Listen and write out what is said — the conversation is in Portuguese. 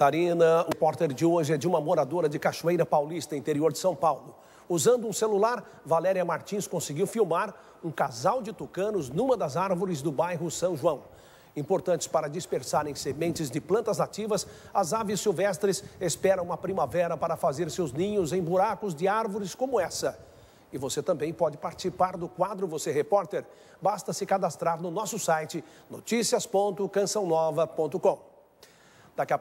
Catarina, o repórter de hoje é de uma moradora de Cachoeira Paulista, interior de São Paulo. Usando um celular, Valéria Martins conseguiu filmar um casal de tucanos numa das árvores do bairro São João. Importantes para dispersarem sementes de plantas nativas, as aves silvestres esperam a primavera para fazer seus ninhos em buracos de árvores como essa. E você também pode participar do quadro Você Repórter. Basta se cadastrar no nosso site, noticias.cancaonova.com. Daqui a